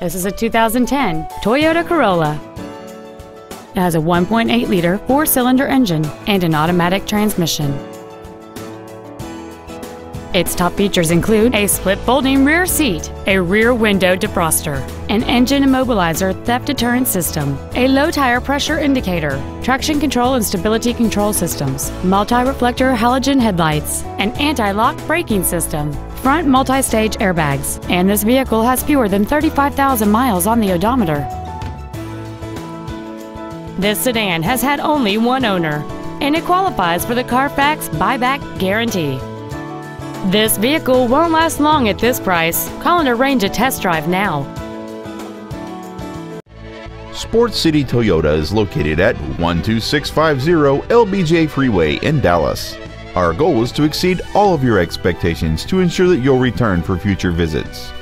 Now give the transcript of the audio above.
This is a 2010 Toyota Corolla. It has a 1.8-liter four-cylinder engine and an automatic transmission. Its top features include a split folding rear seat, a rear window defroster, an engine immobilizer theft deterrent system, a low tire pressure indicator, traction control and stability control systems, multi-reflector halogen headlights, an anti-lock braking system, front multi-stage airbags, and this vehicle has fewer than 35,000 miles on the odometer. This sedan has had only one owner, and it qualifies for the Carfax buyback guarantee. This vehicle won't last long at this price. Call and arrange a test drive now. Sport City Toyota is located at 12650 LBJ Freeway in Dallas. Our goal is to exceed all of your expectations to ensure that you'll return for future visits.